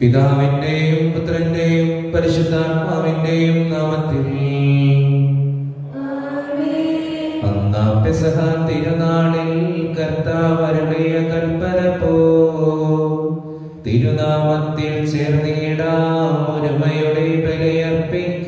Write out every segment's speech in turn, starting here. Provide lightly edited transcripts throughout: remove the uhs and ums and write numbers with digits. പിതാവിന്റെയും പുത്രന്റെയും പരിശുദ്ധാത്മാവിന്റെയും നാമത്തിൽ അന്നാം പെസഹ തിരുനാളിൽ കർത്താവ് അരുളിയ കൽപ്പന പോ തിരുനാമത്തിൽ ചേർന്നിടാം ഒരുമയുടെ ബലിയർപ്പിക്കാം.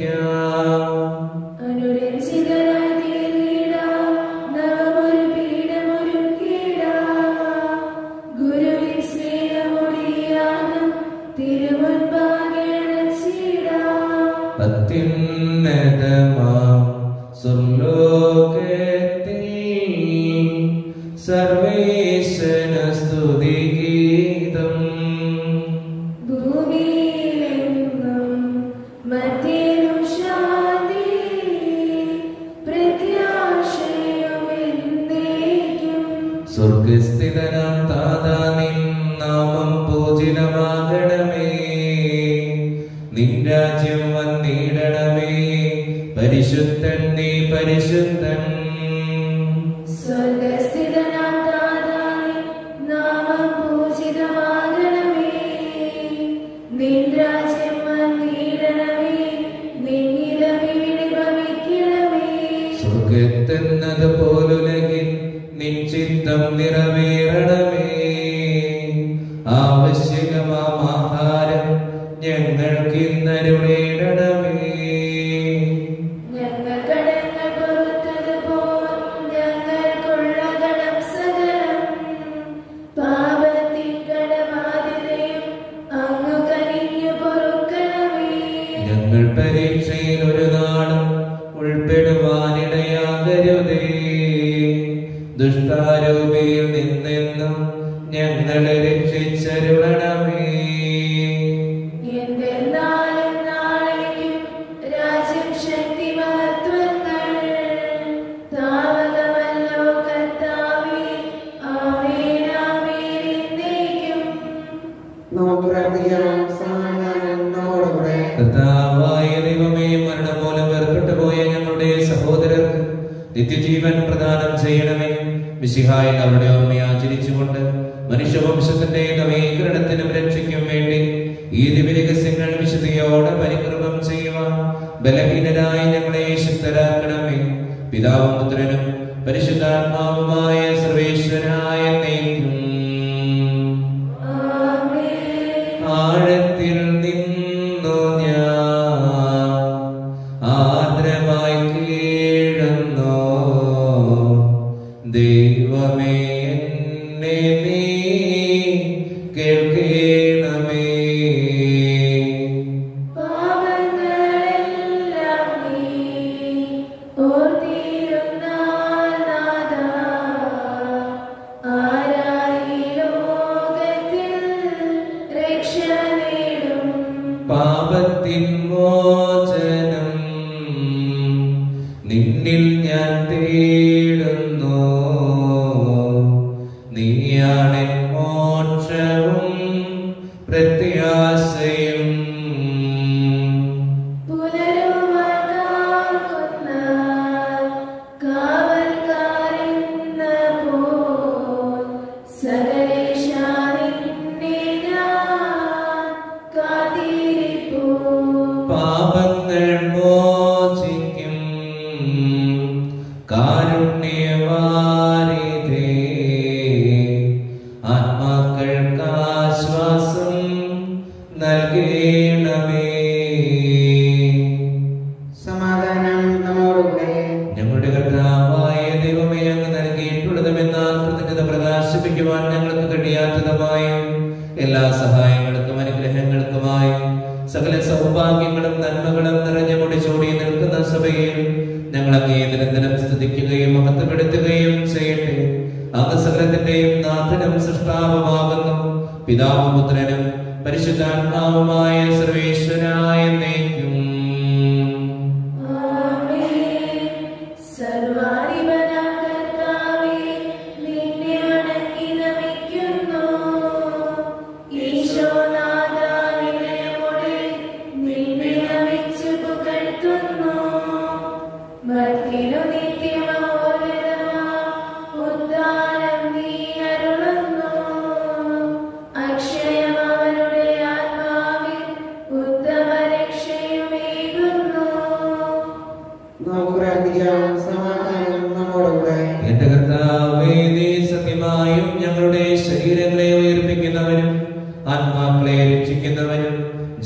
പരിപാലിക്കുന്നവനും ആത്മാക്കളെ രക്ഷിക്കുന്നവനും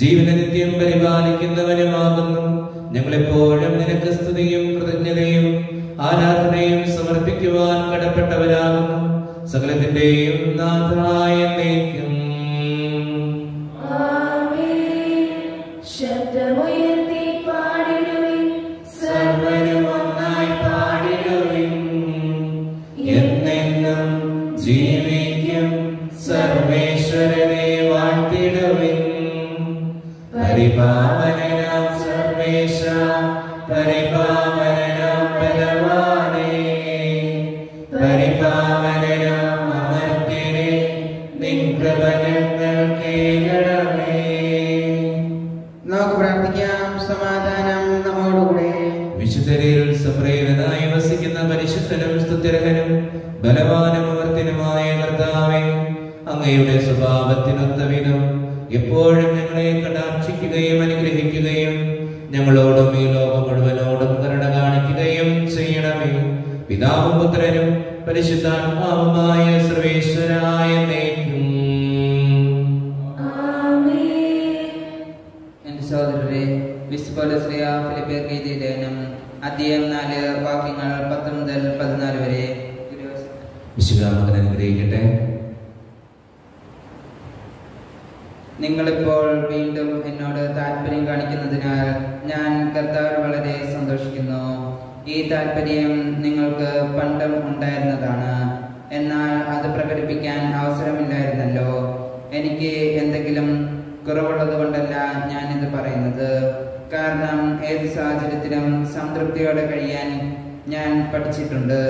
ജീവനെ നിത്യം പരിപാലിക്കുന്നവനുമാകുന്നു. ഞങ്ങളെപ്പോഴും നിനക്ക് സ്തുതിയും കൃതജ്ഞതയും ആരാധനയും സമർപ്പിക്കുവാൻ കടപ്പെട്ടവരാകുന്നു. സകലത്തിന്റെയും നാഥനായ എന്നേക്കും. എപ്പോഴും ഞങ്ങളെ കടാക്ഷിക്കുകയും അനുഗ്രഹിക്കുകയും ഞങ്ങളോടും ഈ ലോകം മുഴുവനോടും കരുണ കാണിക്കുകയും ചെയ്യണമേ. പിതാവും പുത്രനും പരിശുദ്ധാത്മാവുമായ സർവേശ്വരായ എന്നേക്കും. ആമേൻ. എൻ്റെ സഹോദരരെ, വിശുദ്ധ പൗലോസ് ഫിലിപ്പിയർക്ക് എഴുതിയ ലേഖനം അദ്ധ്യായം 4 വാക്യങ്ങൾ 10 മുതൽ 14 വരെ. വിശുദ്ധാത്മാവ് അനുഗ്രഹിക്കട്ടെ. നിങ്ങളിപ്പോൾ വീണ്ടും എന്നോട് താല്പര്യം കാണിക്കുന്നതിനാൽ ഞാൻ കർത്താവിൽ വളരെ സന്തോഷിക്കുന്നു. ഈ താല്പര്യം നിങ്ങൾക്ക് പണ്ടും ഉണ്ടായിരുന്നതാണ്, എന്നാൽ അത് പ്രകടിപ്പിക്കാൻ അവസരമില്ലായിരുന്നല്ലോ. എനിക്ക് എന്തെങ്കിലും കുറവുള്ളത് കൊണ്ടല്ല ഞാനിത് പറയുന്നത്, കാരണം ഏത് സാഹചര്യത്തിലും സംതൃപ്തിയോടെ കഴിയാൻ ഞാൻ പഠിച്ചിട്ടുണ്ട്.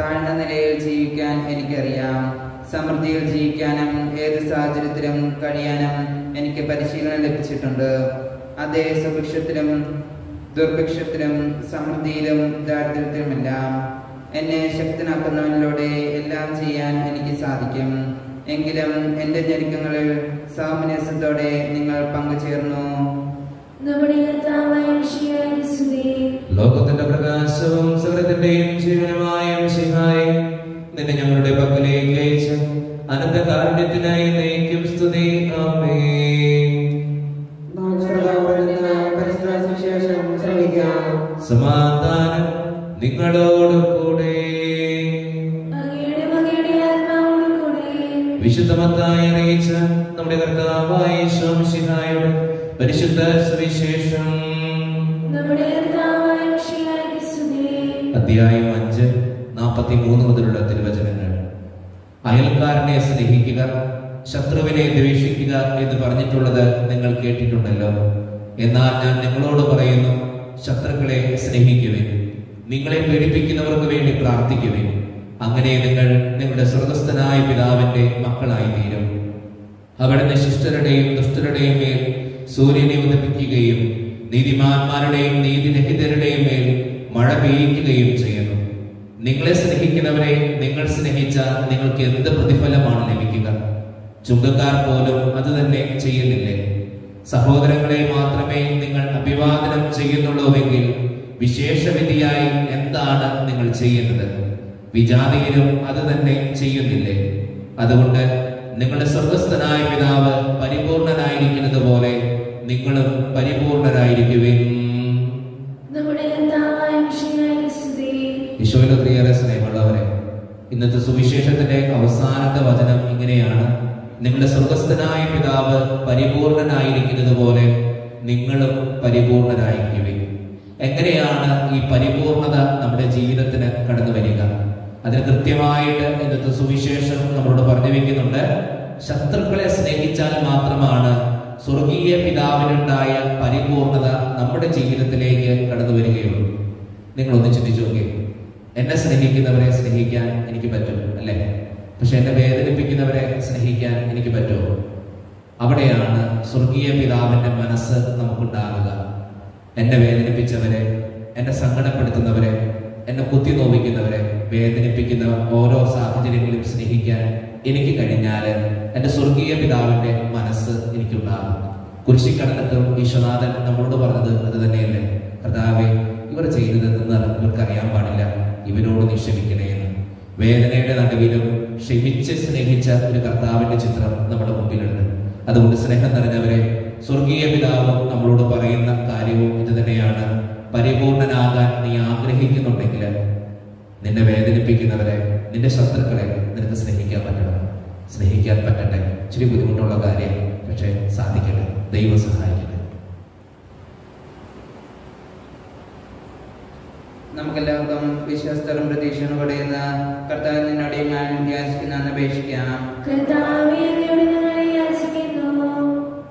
താഴ്ന്ന നിലയിൽ ജീവിക്കാൻ എനിക്കറിയാം. സമൃദ്ധിയിൽ ജീവിക്കാനും ഏത് സാഹചര്യത്തിലും കഴിയാനും എനിക്ക് പരിശീലനം ലഭിച്ചിട്ടുണ്ട്. അതേ സുഭിക്ഷത്തിലും ദുർഭിക്ഷത്തിലും സമൃദ്ധിയിലും ദാരിദ്ര്യത്തിലുമെല്ലാം എന്നെ ശക്തനാക്കുന്നവനിലൂടെ എല്ലാം ചെയ്യാൻ എനിക്ക് സാധിക്കും. എങ്കിലും എൻ്റെ ഞെരുക്കങ്ങളിൽ സാമനസ്യത്തോടെ നിങ്ങൾ പങ്കുചേർന്നു. ലോകത്തിന്റെ പ്രകാശവും സകലത്തിന്റെയും ജീവനുമായ മിശിഹായേ, നിന്നെ ഞങ്ങളുടെ പക്കലേക്ക് അയച്ചു അനന്ത കാരുണ്യത്തിനായി നയിക്കും. സ്തുതി. ആമേൻ. സമാധാനം നിങ്ങളോട് കൂടെ. വിശുദ്ധമത്തായി അറിയിച്ച നമ്മുടെ കർത്താവായ യേശുമിശിഹായുടെ പരിശുദ്ധ സുവിശേഷം അധ്യായം 5:43 മുതലുള്ള തിരുവചനങ്ങൾ. അയൽക്കാരനെ സ്നേഹിക്കുക, ശത്രുവിനെ ദ്വേഷിക്കുക എന്ന് പറഞ്ഞിട്ടുള്ളത് നിങ്ങൾ കേട്ടിട്ടുണ്ടല്ലോ. എന്നാൽ ഞാൻ നിങ്ങളോട് പറയുന്നു, ശത്രുക്കളെ സ്നേഹിക്കുവിൻ, നിങ്ങളെ പീഡിപ്പിക്കുന്നവർക്ക് വേണ്ടി പ്രാർത്ഥിക്കുവിൻ. അങ്ങനെ നിങ്ങൾ നിങ്ങളുടെ സ്വർഗ്ഗസ്ഥനായ പിതാവിന്റെ മക്കളായി തീരും. അവിടുന്ന് ശിഷ്ടരുടെയും ദുഷ്ടരുടെയും മേൽ സൂര്യനെ ഉദിപ്പിക്കുകയും നീതിമാന്മാരുടെയും നീതിരഹിതരുടെയും മേൽ മഴ പെയ്യിക്കുകയും ചെയ്യുന്നു. നിങ്ങളെ സ്നേഹിക്കുന്നവരെ നിങ്ങൾ സ്നേഹിച്ച നിങ്ങൾക്ക് എന്ത് പ്രതിഫലമാണ് ലഭിക്കുക? ചുങ്കക്കാർ പോലും അത് തന്നെ ചെയ്യുന്നില്ലേ? സഹോദരങ്ങളെ മാത്രമേ നിങ്ങൾ അഭിവാദനം ചെയ്യുന്നുള്ളൂവെങ്കിൽ വിശേഷവിധിയായി എന്താണ് നിങ്ങൾ ചെയ്യുന്നത്? വിജാതിയരും അത് തന്നെ ചെയ്യുന്നില്ലേ? അതുകൊണ്ട് നിങ്ങളുടെ സ്വർഗ്ഗസ്ഥനായ പിതാവ് പരിപൂർണനായിരിക്കുന്നത് പോലെ നിങ്ങളും പരിപൂർണരായിരിക്കുവിൻ. ഈശോയിലൊത്തിരിയേറെ സ്നേഹമുള്ളവരെ, ഇന്നത്തെ സുവിശേഷത്തിന്റെ അവസാനത്തെ വചനം ഇങ്ങനെയാണ്: നിങ്ങളുടെ സ്വർഗ്ഗസ്ഥനായ പിതാവ് പരിപൂർണനായിരിക്കുന്നത് പോലെ നിങ്ങളും പരിപൂർണരായിരിക്കുവിൻ. എങ്ങനെയാണ് ഈ പരിപൂർണത നമ്മുടെ ജീവിതത്തിന് കടന്നു വരിക? അതിന് കൃത്യമായിട്ട് ഇന്നത്തെ സുവിശേഷം നമ്മളോട് പറഞ്ഞു വെക്കുന്നുണ്ട്. ശത്രുക്കളെ സ്നേഹിച്ചാൽ മാത്രമാണ് സ്വർഗീയ പിതാവിനുണ്ടായ പരിപൂർണത നമ്മുടെ ജീവിതത്തിലേക്ക് കടന്നു വരികയുള്ളൂ. നിങ്ങളൊന്ന് ചിന്തിച്ചു നോക്കി. എന്നെ സ്നേഹിക്കുന്നവരെ സ്നേഹിക്കാൻ എനിക്ക് പറ്റും അല്ലേ? പക്ഷെ എന്നെ വേദനിപ്പിക്കുന്നവരെ സ്നേഹിക്കാൻ എനിക്ക് പറ്റുമോ? അവിടെയാണ് സ്വർഗീയ പിതാവിന്റെ മനസ്സ് നമുക്കുണ്ടാകുക. എന്നെ വേദനിപ്പിച്ചവരെ, എന്നെ സങ്കടപ്പെടുത്തുന്നവരെ, എന്നെ കുത്തി നോവിക്കുന്നവരെ, വേദനിപ്പിക്കുന്ന ഓരോ സാഹചര്യങ്ങളിലും സ്നേഹിക്കാൻ എനിക്ക് കഴിഞ്ഞാൽ എൻ്റെ സ്വർഗീയ പിതാവിന്റെ മനസ്സ് എനിക്കുണ്ടാകും. കുരിശിൽ കിടന്നിട്ടും ഈശ്വനാഥൻ നമ്മളോട് പറഞ്ഞത് അത് തന്നെയല്ലേ? കർത്താവേ, ഇവർ ചെയ്തതെന്ന് ഇവർക്കറിയാൻ പാടില്ല, ഇവരോട് നീ ക്ഷമിക്കണേന്ന്. വേദനയുടെ നടുവിലും ക്ഷമിച്ച് സ്നേഹിച്ച ഒരു കർത്താവിന്റെ ചിത്രം നമ്മുടെ മുമ്പിലുണ്ട്. അതുകൊണ്ട് സ്നേഹം നിറഞ്ഞവരെ, സ്വർഗീയ പിതാവ് നമ്മളോട് പറയുന്ന കാര്യവും ഇത് തന്നെയാണ്. പരിപൂർണനാകാൻ നീ ആഗ്രഹിക്കുന്നുണ്ടെങ്കിൽ നിന്നെ വേദനിപ്പിക്കുന്നവരെ, നിന്റെ ശത്രുക്കളെ നിനക്ക് സ്നേഹിക്കാൻ പറ്റണം. സ്നേഹിക്കാൻ പറ്റട്ടെ. ഇച്ചിരി ബുദ്ധിമുട്ടുള്ള കാര്യം, പക്ഷെ സാധിക്കട്ടെ. ദൈവം സഹായിക്കട്ടെ. നമുക്കെല്ലാവർക്കും വിശ്വാസത്തോടും പ്രതീക്ഷയോടും കൂടിയെന്ന കർത്താവിൽ നിന്നോട് ഞാൻ യാചിക്കുന്നു, അപേക്ഷിക്കാം.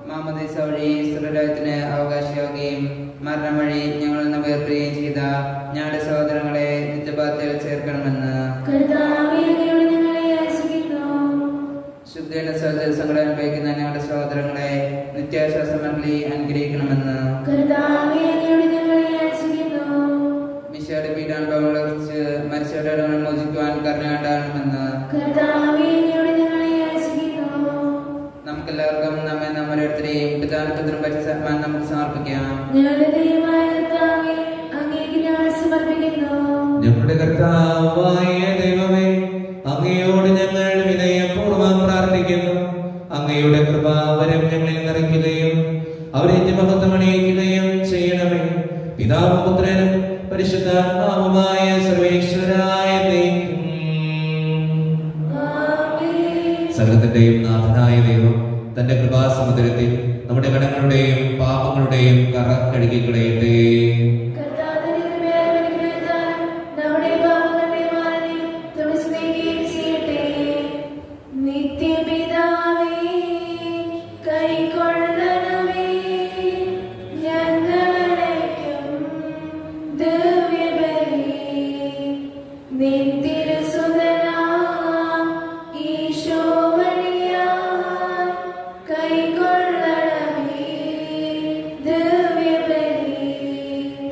മാമോദീസ വഴി സ്വർഗ്ഗരാജ്യത്തിന് അവകാശിയാവുകയും മരണം വഴി ഞങ്ങളിൽ നിന്ന് വേർപിരിയുകയും ചെയ്ത ഞങ്ങളുടെ സഹോദരങ്ങളെ നിത്യപാതയിൽ ചേർക്കണമെന്ന് ശുദ്ധ സഹോദരസംഘടന അനുഭവിക്കുന്ന ഞങ്ങളുടെ സഹോദരങ്ങളെ നിത്യാശ്വാസം നൽകി അനുഗ്രഹിക്കണമെന്ന്, പീഡാനുഭവങ്ങളെക്കുറിച്ച് മരിച്ചവരുടെ മോചിക്കുവാൻ കരുണയുണ്ടാകണമെന്ന്, നമുക്കെല്ലാവർക്കും നമ്മെ നമ്മളെടുത്തിനെയും പിതാവിനും പരിശുദ്ധാത്മാവിനും നമുക്ക് സമർപ്പിക്കാം. ഞങ്ങളുടെ കർത്താവായ ദൈവമേ, അങ്ങയോട് ഞങ്ങൾ വിനയപൂർവ്വം പ്രാർത്ഥിക്കുന്നു. അങ്ങയുടെ കൃപാവരം ഞങ്ങളിൽ നിറയ്ക്കുകയും അവരെ മഹത്വം അണിയിക്കുകയും ചെയ്യണമേ. പിതാവും പുത്രനും പരിശുദ്ധാത്മാവുമായ സർവേശ്വരനായ ദൈവം, സർവത്തിന്റെയും നാഥനായ ദൈവം തന്റെ കൃപാസമുദ്രത്തിൽ നമ്മുടെ കടങ്ങളുടെയും പാപങ്ങളുടെയും കറ കഴുകി കളയട്ടെ.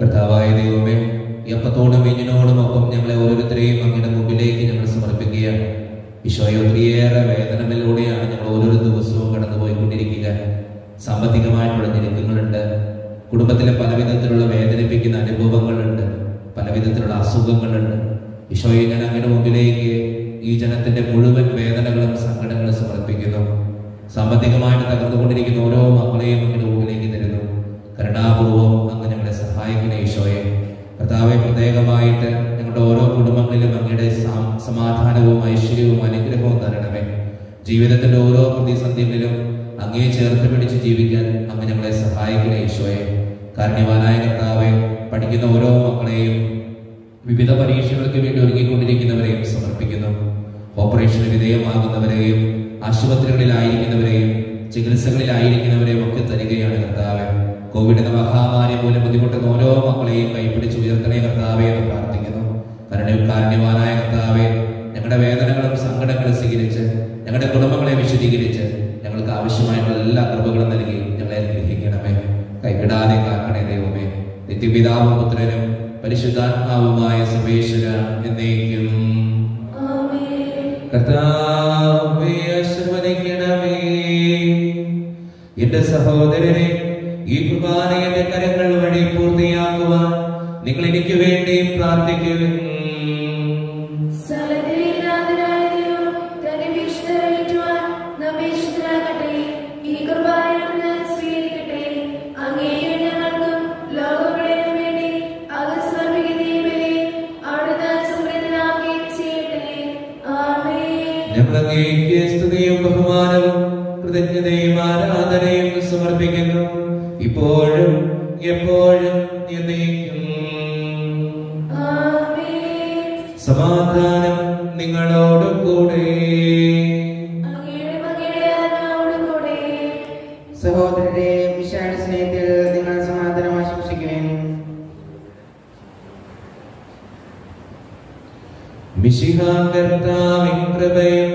കർത്താവായ ദൈവമേ, എപ്പത്തോടും ഇഞ്ഞിനോടുമൊപ്പം ഞങ്ങളെ ഓരോരുത്തരെയും അങ്ങയുടെ മുമ്പിലേക്ക് ഞങ്ങൾ സമർപ്പിക്കുകയാണ്. ഈശോയെ, ഒത്തിരിയേറെ വേദനകളിലൂടെയാണ് ഞങ്ങൾ ഓരോ ദിവസവും കടന്നുപോയിക്കൊണ്ടിരിക്കുക. സാമ്പത്തികമായിട്ടുള്ള ഞെരുക്കങ്ങളുണ്ട്, കുടുംബത്തിലെ പലവിധത്തിലുള്ള വേദനിപ്പിക്കുന്ന അനുഭവങ്ങളുണ്ട്, പലവിധത്തിലുള്ള അസുഖങ്ങളുണ്ട്. ഈശോയെ, ഞാൻ അങ്ങയുടെ മുമ്പിലേക്ക് ഈ ജനത്തിന്റെ മുഴുവൻ വേദനകളും സങ്കടങ്ങളും സമർപ്പിക്കുന്നു. സാമ്പത്തികമായിട്ട് തകർന്നുകൊണ്ടിരിക്കുന്ന ഓരോ മക്കളെയും അങ്ങയുടെ മുമ്പിലേക്ക് തരുന്നു. കരുണാപൂർവ്വം അങ്ങ് ഞങ്ങളെ സഹായിക്കുന്ന ഈശോയെ, കർത്താവെ, പ്രത്യേകമായിട്ട് ഞങ്ങളുടെ ഓരോ കുടുംബങ്ങളിലും അങ്ങയുടെ സമാധാനവും ഐശ്വര്യവും അനുഗ്രഹവും തരണമേ. ജീവിതത്തിന്റെ ഓരോ പ്രതിസന്ധികളിലും അങ്ങയെ ചേർത്ത് പിടിച്ച് ജീവിക്കാൻ അങ്ങ് ഞങ്ങളെ സഹായിക്കുന്ന ഈശോയെ, കാരുണ്യവാനായ കർത്താവെ, പഠിക്കുന്ന ഓരോ മക്കളെയും വിവിധ പരീക്ഷകൾക്ക് വേണ്ടി ഒരുങ്ങിക്കൊണ്ടിരിക്കുന്നവരെയും സമർപ്പിക്കുന്നു. ഓപ്പറേഷന് വിധേയമാകുന്നവരെയും ആശുപത്രികളിലായിരിക്കുന്നവരെയും ചികിത്സകളിലായിരിക്കുന്നവരെയും ഒക്കെ തരികയാണ് കർത്താവെ. കോവിഡ് എന്ന മഹാമാരി മൂലം ബുദ്ധിമുട്ടുന്ന ഓരോ മക്കളെയും കൈപിടിച്ച് ഉയർത്തണേ കർത്താവെ എന്ന് പ്രാർത്ഥിക്കുന്നു. കാരുണ്യവാനായ കർത്താവെ, ഞങ്ങളുടെ വേദനകളും സങ്കടങ്ങളും സ്വീകരിച്ച് ഞങ്ങളുടെ കുടുംബങ്ങളെ വിശദീകരിച്ച് ഞങ്ങൾക്ക് ആവശ്യമായിട്ടുള്ള എല്ലാ കൃപകളും നൽകി ഞങ്ങളെ അനുഗ്രഹിക്കണമേ. കൈവിടാതെ കാക്കണേ ദൈവമേ. നിത്യപിതാവും പുത്രനും പരിശുദ്ധാത്മാവുമായ സർവേശ്വര എന്നേക്കും കർത്താവേ ആശീർവദിക്കണമേ. എന്റെ സഹോദരനെ, ഈ കുർബാനയുടെ കരങ്ങൾ വഴി പൂർത്തിയാക്കുവാൻ നിങ്ങൾ എനിക്ക് വേണ്ടി പ്രാർത്ഥിക്കുവിൻ. സ്തുതിയും ബഹുമാനവും കൃതജ്ഞതയും ആരാധനയും സമർപ്പിക്കുന്നു, ഇപ്പോഴും എപ്പോഴും എന്നേക്കും. സമാധാനം നിങ്ങളോടും കൂടെ. സഹോദരരെ, വിശാല സ്നേഹത്തിൽ നിങ്ങൾ സമാധാനം ആശംസിക്കുവാൻ മിശിഹാകർത്താവിൻ കൃപയും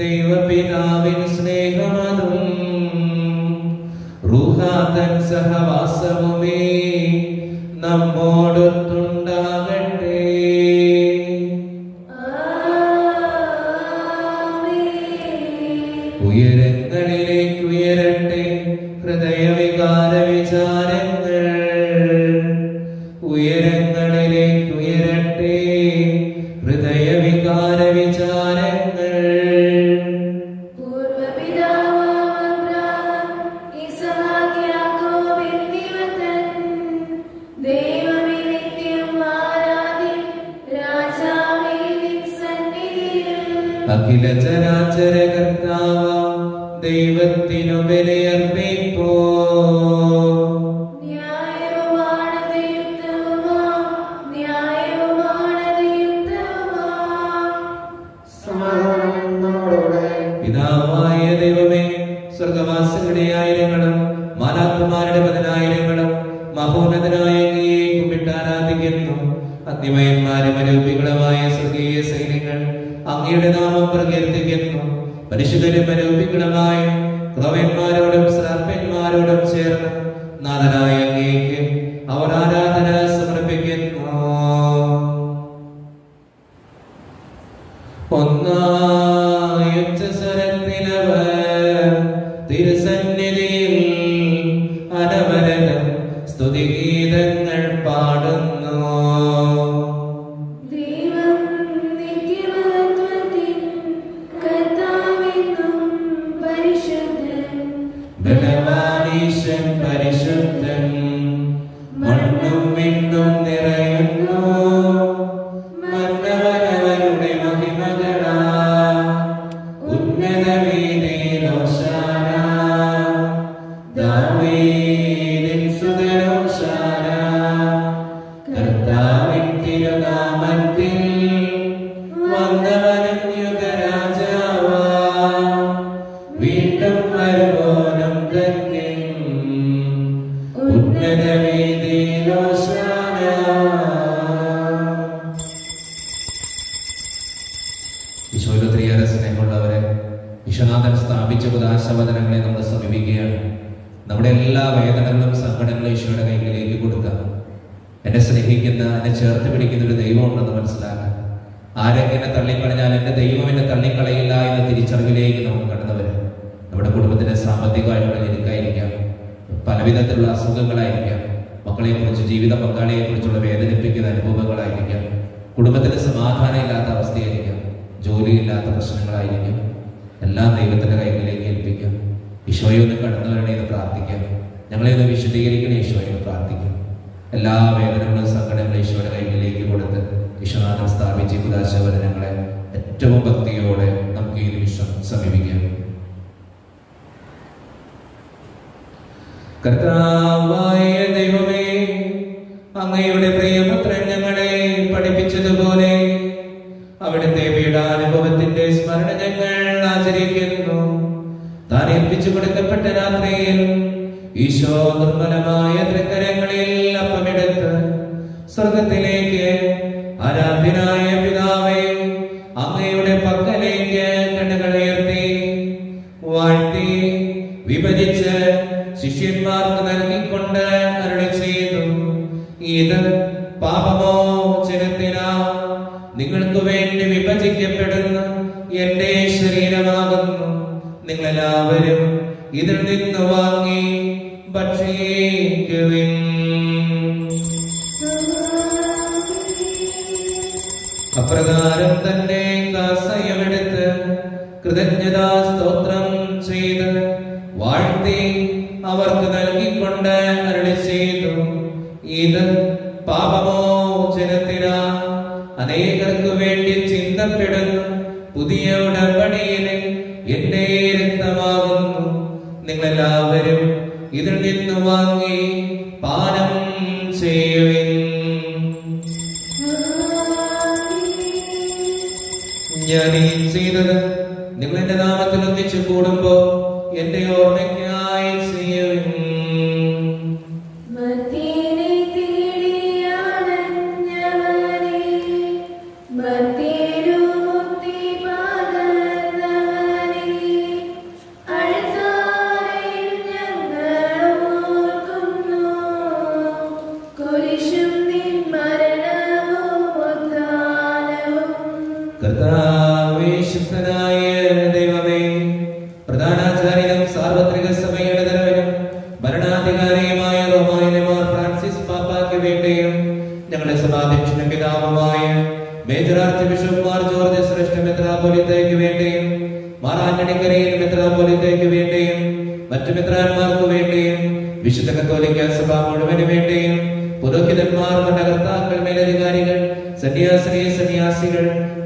ദൈവപിതാവിൻ സ്നേഹമതും റൂഹാതൻ സഹവാസവുമേ നമ്മോടൊത്തുണ്ടാകട്ടെ. ഉയരങ്ങളിലേക്ക് ഉയരട്ടെ ഹൃദയവികാര വിചാരങ്ങൾ. ഉയരങ്ങളിലേക്ക് ഉയരട്ടെ ഹൃദയവികാര അഖിലചരാചര കർത്താവാം ദൈവത്തിനു ബലിയർപ്പിപ്പോ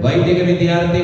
वैदिक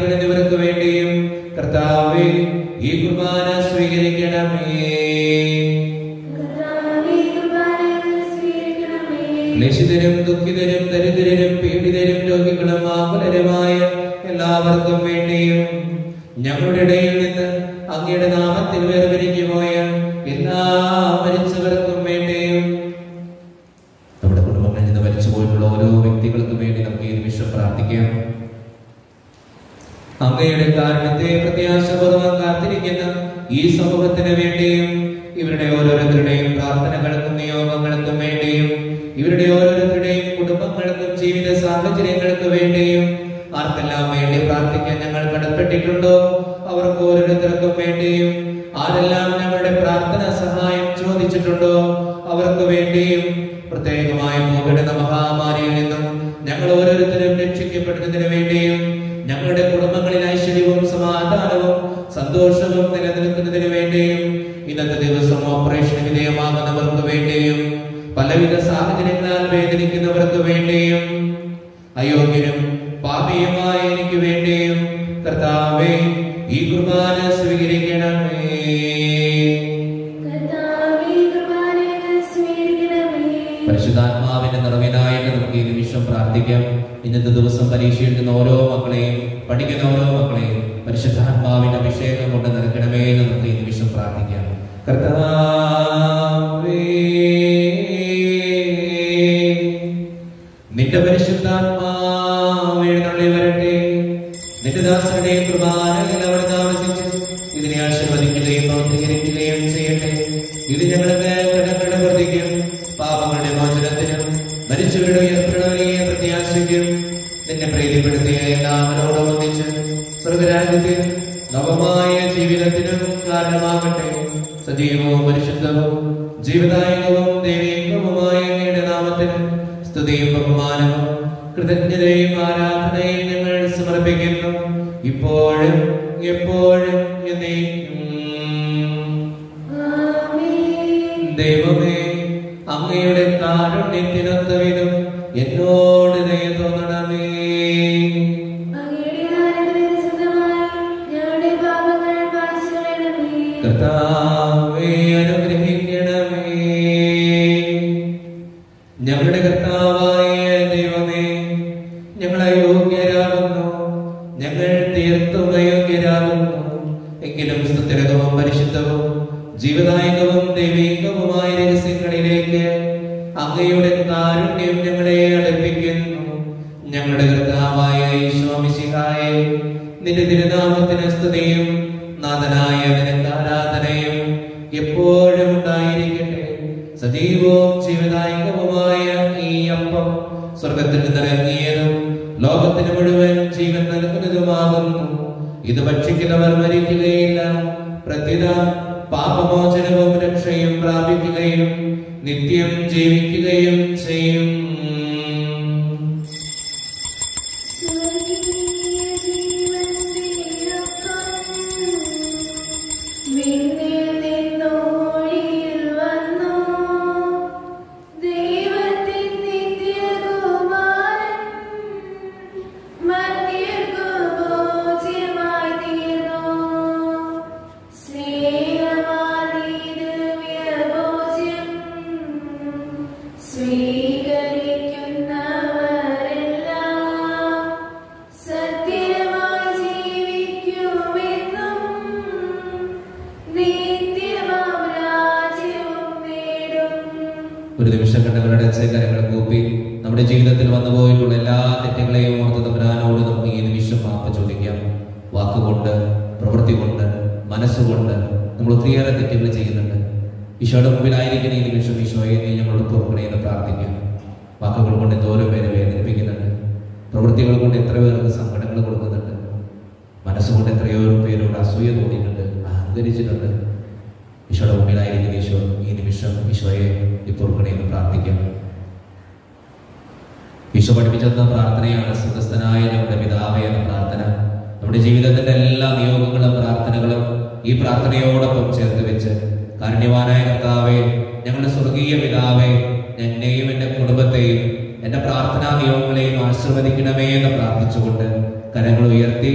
കരങ്ങൾ ഉയർത്തി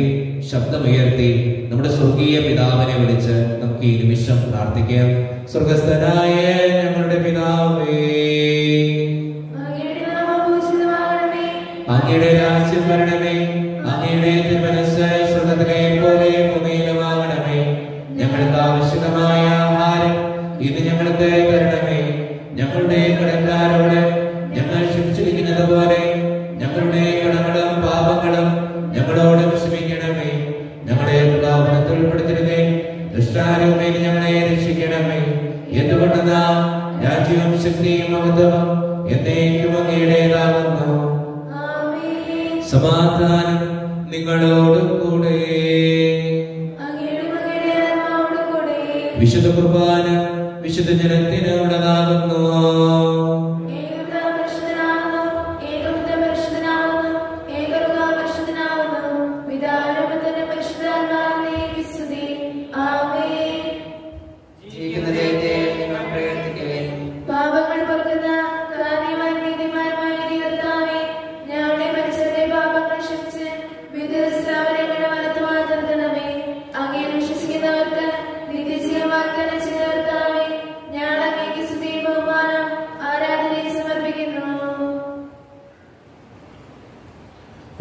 ശബ്ദം ഉയർത്തി നമ്മുടെ സ്വർഗീയ പിതാവിനെ വിളിച്ച് നമുക്ക് ഈ നിമിഷം പ്രാർത്ഥിക്കാം. സ്വർഗസ്ഥനായ ഞങ്ങളുടെ പിതാവേ, അങ്ങയുടെ രാജ്യം വരണമേ, അങ്ങയുടെ തിരുമനസ്സ് സ്വർഗത്തിലെ പോലെ ഭൂമിയിലുമാകണമേ. ഞങ്ങൾക്ക് ആവശ്യമായ ആഹാരം ഇത് ഞങ്ങൾക്ക് തരണമേ. ഞങ്ങളുടെ കടക്കാരോട് ഞങ്ങൾ ക്ഷമിച്ചിരിക്കുന്നത് പോലെ ഞങ്ങളുടെ കടങ്ങളും പാപങ്ങളും ഞങ്ങളോട് ക്ഷമിക്കണമേ. ഞങ്ങളെ പ്രലോഭനത്തിൽ ഉൾപ്പെടുത്തരുതേ, ദുഷ്ടാരൂപയിൽ ഞങ്ങളെ രക്ഷിക്കണമേ. എന്തുകൊണ്ടെന്ന രാജ്യവും ശക്തിയും മഹത്വവും എന്നേക്കും അങ്ങയുടേതാകുന്നു. സമാധാനം നിങ്ങളോടും കൂടെ. വിശുദ്ധ കുർബാന വിശുദ്ധ ജനത്തിനുള്ളതാകുന്നു.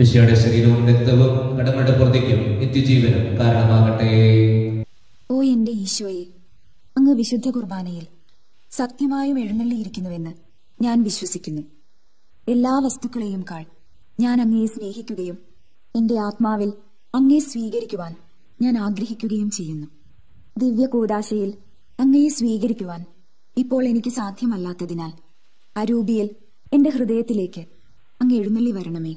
വിശയുടെ ശരീരവും രക്തവും കടമടപ്പുറത്തേക്കും നിത്യജീവനും കാരണമാകട്ടെ. ഓ എന്റെ ഈശോയെ, അങ്ങ് വിശുദ്ധ കുർബാനയിൽ സത്യമായും എഴുന്നള്ളിയിരിക്കുന്നുവെന്ന് ഞാൻ വിശ്വസിക്കുന്നു. എല്ലാ വസ്തുക്കളെയും കാൾ ഞാൻ അങ്ങയെ സ്നേഹിക്കുകയും എന്റെ ആത്മാവിൽ അങ്ങയെ സ്വീകരിക്കുവാൻ ഞാൻ ആഗ്രഹിക്കുകയും ചെയ്യുന്നു. ദിവ്യ കൂടാശയിൽ അങ്ങയെ സ്വീകരിക്കുവാൻ ഇപ്പോൾ എനിക്ക് സാധ്യമല്ലാത്തതിനാൽ അരൂപിയിൽ എന്റെ ഹൃദയത്തിലേക്ക് അങ്ങ് എഴുന്നള്ളി വരണമേ.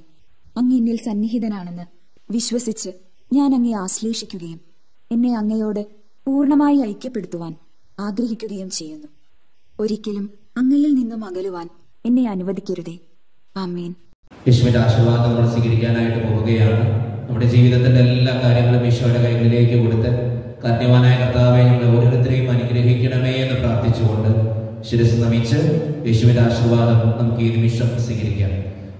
അങ്ങ് എന്നിൽ സന്നിഹിതനാണെന്ന് വിശ്വസിച്ച് ഞാൻ അങ്ങേ ആശ്ലേഷിക്കുകയും എന്നെ അങ്ങയോട് പൂർണ്ണമായി ഐക്യപ്പെടുത്തുവാൻ ആഗ്രഹിക്കുകയും ചെയ്യുന്നു. ഒരിക്കലും അങ്ങയിൽ നിന്നും അകലുവാൻ എന്നെ അനുവദിക്കരുതേ. ആമേൻ. യേശുവിന്റെ ആശീർവാദം നമ്മൾ സ്വീകരിക്കാനായിട്ട് പോവുകയാണ്. നമ്മുടെ ജീവിതത്തിന്റെ എല്ലാ കാര്യങ്ങളും യേശുവിന്റെ കൈകളിലേക്ക് കൊടുത്ത് കാരുണ്യവാനായ കർത്താവെ ഞങ്ങൾ ഓരോരുത്തരെയും അനുഗ്രഹിക്കണമേ എന്ന് പ്രാർത്ഥിച്ചുകൊണ്ട് ശിരസ് നമിച്ച് യേശുവിന്റെ ആശീർവാദം നമുക്ക് ഈ നിമിഷം സ്വീകരിക്കാം.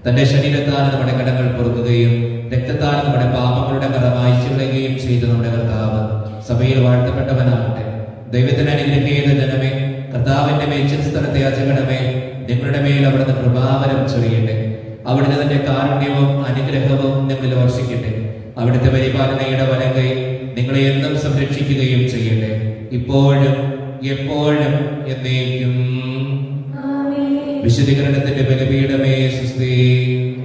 തന്റെ ശരീരത്താൽ നമ്മുടെ കടങ്ങൾ പൊറുക്കുകയും രക്തത്താൽ നമ്മുടെ പാപങ്ങളുടെ കട മായ്ച്ചു കളയുകയും ചെയ്ത നമ്മുടെ കർത്താവ് സഭയിൽ വാഴ്ത്തപ്പെട്ടവനാകട്ടെ. ദൈവത്തിന് അനുഗ്രഹിക്കുന്ന ജനമേ, കർത്താവിന്റെ മേച്ചിൽ സ്ഥലത്തെ യാചകണമേ, നിങ്ങളുടെ മേൽ അവിടുന്ന് പ്രഭാവനം ചൊരിയട്ടെ. അവിടുന്ന് തന്റെ കാരുണ്യവും അനുഗ്രഹവും നിങ്ങളിൽ വർഷിക്കട്ടെ. അവിടുത്തെ പരിപാലനയുടെ വലങ്കൈ നിങ്ങളെ എന്നും സംരക്ഷിക്കുകയും ചെയ്യട്ടെ, ഇപ്പോഴും എപ്പോഴും എന്നേക്കും. വിശദീകരണത്തിന്റെ ബലപീഠമേ സുസ്തി.